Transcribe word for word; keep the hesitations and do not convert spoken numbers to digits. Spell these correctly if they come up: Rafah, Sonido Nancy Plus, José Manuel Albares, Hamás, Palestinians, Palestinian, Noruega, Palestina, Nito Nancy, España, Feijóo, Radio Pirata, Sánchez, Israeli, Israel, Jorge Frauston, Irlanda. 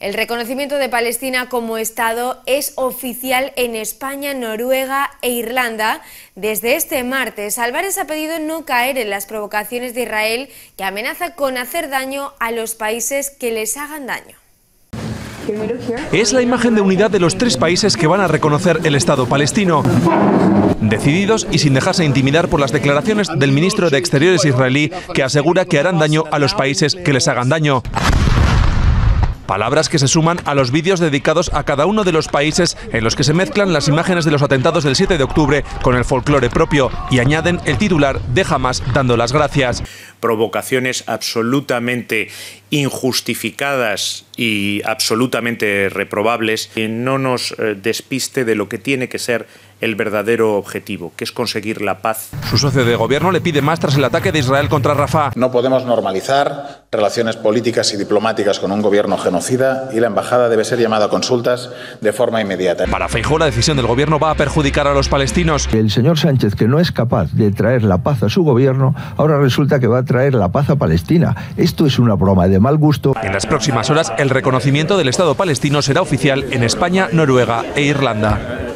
El reconocimiento de Palestina como Estado es oficial en España, Noruega e Irlanda. Desde este martes, Albares ha pedido no caer en las provocaciones de Israel, que amenaza con hacer daño a los países que les hagan daño. Es la imagen de unidad de los tres países que van a reconocer el Estado palestino, decididos y sin dejarse intimidar por las declaraciones del ministro de Exteriores israelí, que asegura que harán daño a los países que les hagan daño. Palabras que se suman a los vídeos dedicados a cada uno de los países, en los que se mezclan las imágenes de los atentados del siete de octubre con el folclore propio, y añaden el titular de Hamás dando las gracias. Provocaciones absolutamente injustificadas y absolutamente reprobables, que no nos despiste de lo que tiene que ser el verdadero objetivo, que es conseguir la paz. Su socio de gobierno le pide más tras el ataque de Israel contra Rafah. No podemos normalizar relaciones políticas y diplomáticas con un gobierno genocida, y la embajada debe ser llamada a consultas de forma inmediata. Para Feijóo, la decisión del gobierno va a perjudicar a los palestinos. El señor Sánchez, que no es capaz de traer la paz a su gobierno, ahora resulta que va a traer la paz a Palestina. Esto es una broma de mal gusto. En las próximas horas, el reconocimiento del Estado palestino será oficial en España, Noruega e Irlanda.